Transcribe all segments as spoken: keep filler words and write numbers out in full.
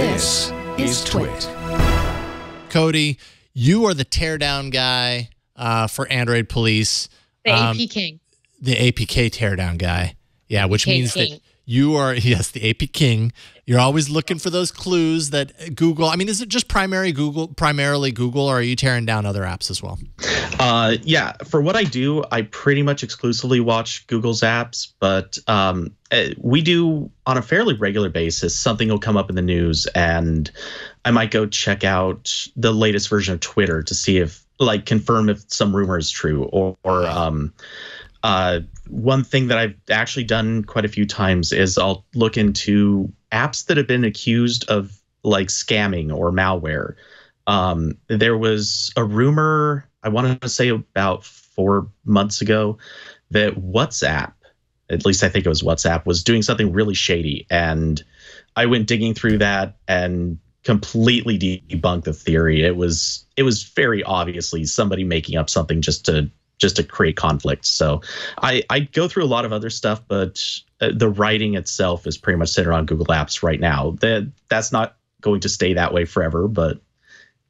This is TWiT. Cody, you are the teardown guy uh, for Android Police. The um, A P K king. The A P K teardown guy. Yeah, which means king. that you are, yes, the A P K king. You're always looking for those clues that Google, I mean, is it just primary Google, primarily Google, or are you tearing down other apps as well? Uh, yeah, for what I do, I pretty much exclusively watch Google's apps, but um, we do on a fairly regular basis, something will come up in the news and I might go check out the latest version of Twitter to see if, like, confirm if some rumor is true, or, or um, uh, one thing that I've actually done quite a few times is I'll look into apps that have been accused of, like, scamming or malware. Um, there was a rumor, I want to say about four months ago, that WhatsApp, at least I think it was WhatsApp, was doing something really shady. And I went digging through that and completely debunked the theory. It was it was very obviously somebody making up something just to just to create conflict. So I, I go through a lot of other stuff, but the writing itself is pretty much centered on Google Apps right now. That that's not going to stay that way forever, but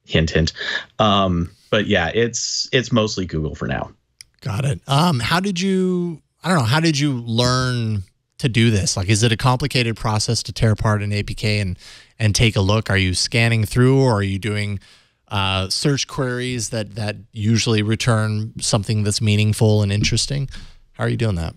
hint, hint. Um, but yeah, it's it's mostly Google for now. Got it. Um, how did you, I don't know, how did you learn to do this? Like, is it a complicated process to tear apart an A P K and and take a look? Are you scanning through, or are you doing uh, search queries that that usually return something that's meaningful and interesting? How are you doing that?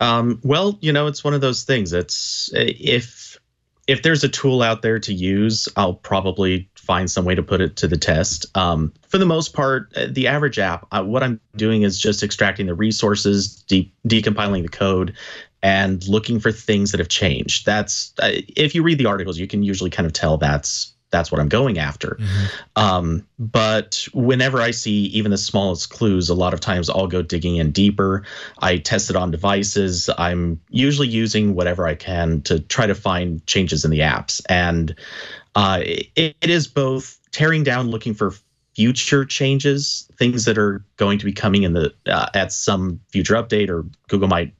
Um, well, you know, it's one of those things. It's if if there's a tool out there to use, I'll probably find some way to put it to the test. Um, for the most part, the average app, uh, what I'm doing is just extracting the resources, de decompiling the code, and looking for things that have changed. That's uh, if you read the articles, you can usually kind of tell that's that's what I'm going after. Mm-hmm. Um, but whenever I see even the smallest clues, a lot of times I'll go digging in deeper. I test it on devices. I'm usually using whatever I can to try to find changes in the apps. And uh, it, it is both tearing down, looking for future changes, things that are going to be coming in the uh, at some future update, or Google might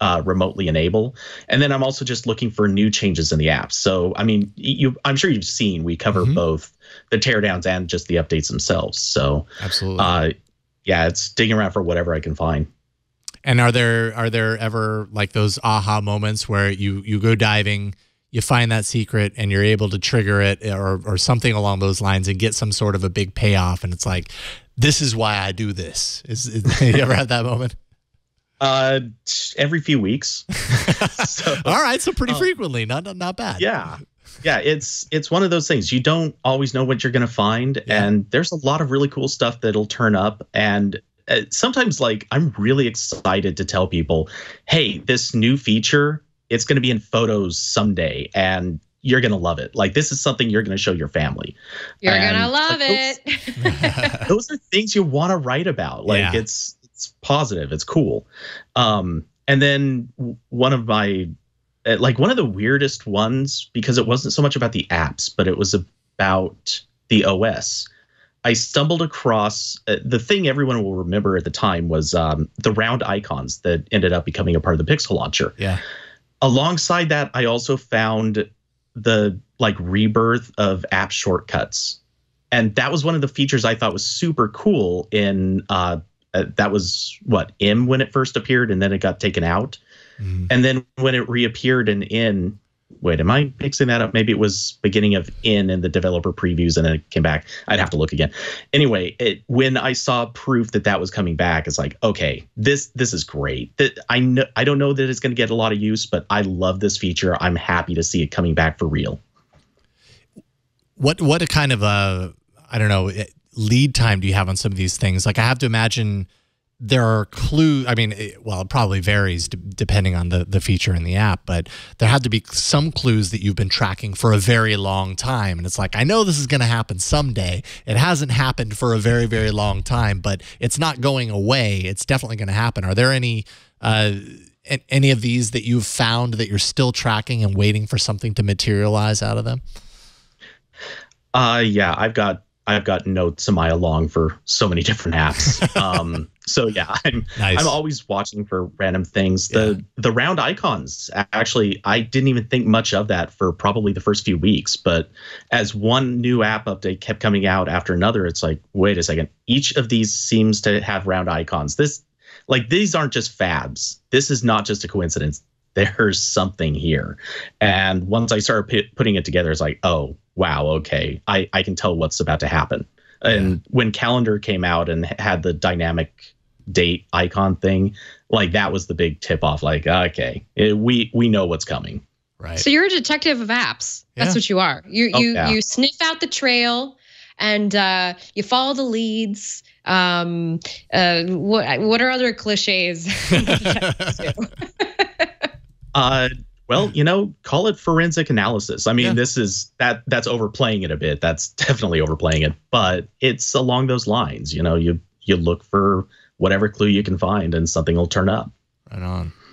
Uh, remotely enable. And then I'm also just looking for new changes in the app. So, I mean, you, I'm sure you've seen, we cover mm-hmm. both the teardowns and just the updates themselves. So absolutely. Uh, yeah, it's digging around for whatever I can find. And are there, are there ever like those aha moments where you, you go diving, you find that secret and you're able to trigger it, or, or something along those lines, and get some sort of a big payoff? And it's like, this is why I do this. Is, is you ever had that moment? Uh, every few weeks. So, all right, so pretty um, frequently, not, not not bad. Yeah, yeah, it's it's one of those things. You don't always know what you're gonna find, yeah. And there's a lot of really cool stuff that'll turn up. And uh, sometimes, like, I'm really excited to tell people, hey, this new feature, it's gonna be in Photos someday, and you're gonna love it. Like, this is something you're gonna show your family. You're and, gonna love like, it. Those, those are things you want to write about. Like, yeah. it's. It's positive. It's cool. Um, and then one of my, like one of the weirdest ones, because it wasn't so much about the apps, but it was about the O S. I stumbled across uh, the thing everyone will remember at the time was um, the round icons that ended up becoming a part of the Pixel launcher. Yeah. Alongside that, I also found the like rebirth of app shortcuts. And that was one of the features I thought was super cool in uh, Uh, that was what M when it first appeared, and then it got taken out. Mm. And then when it reappeared in N, wait, am I mixing that up? Maybe it was beginning of N in the developer previews, and then it came back. I'd have to look again. Anyway, it, when I saw proof that that was coming back, it's like, okay, this this is great. That I know I don't know that it's going to get a lot of use, but I love this feature. I'm happy to see it coming back for real. What what a kind of a I don't know. It, lead time do you have on some of these things? Like, I have to imagine there are clues. I mean, it, well, it probably varies d depending on the, the feature in the app, but there had to be some clues that you've been tracking for a very long time. And it's like, I know this is going to happen someday. It hasn't happened for a very, very long time, but it's not going away. It's definitely going to happen. Are there any, uh, any of these that you've found that you're still tracking and waiting for something to materialize out of them? Uh, yeah, I've got I've got notes a mile long for so many different apps. Um, So yeah, I'm nice. I'm always watching for random things. The yeah. the round icons, actually, I didn't even think much of that for probably the first few weeks. But as one new app update kept coming out after another, it's like, wait a second, each of these seems to have round icons. This, like, these aren't just fabs. This is not just a coincidence. There's something here. And once I started p- putting it together, it's like, oh, wow, okay, I, I can tell what's about to happen. Yeah. And when Calendar came out and had the dynamic date icon thing, like, that was the big tip off. Like, okay, it, we we know what's coming. Right. So you're a detective of apps. Yeah. That's what you are. You oh, you yeah. you sniff out the trail, and uh, you follow the leads. Um, uh, what what are other cliches? uh, well, you know, call it forensic analysis. I mean, yeah. this is that that's overplaying it a bit. That's definitely overplaying it, but it's along those lines. You know, you you look for whatever clue you can find, and something will turn up. Right on.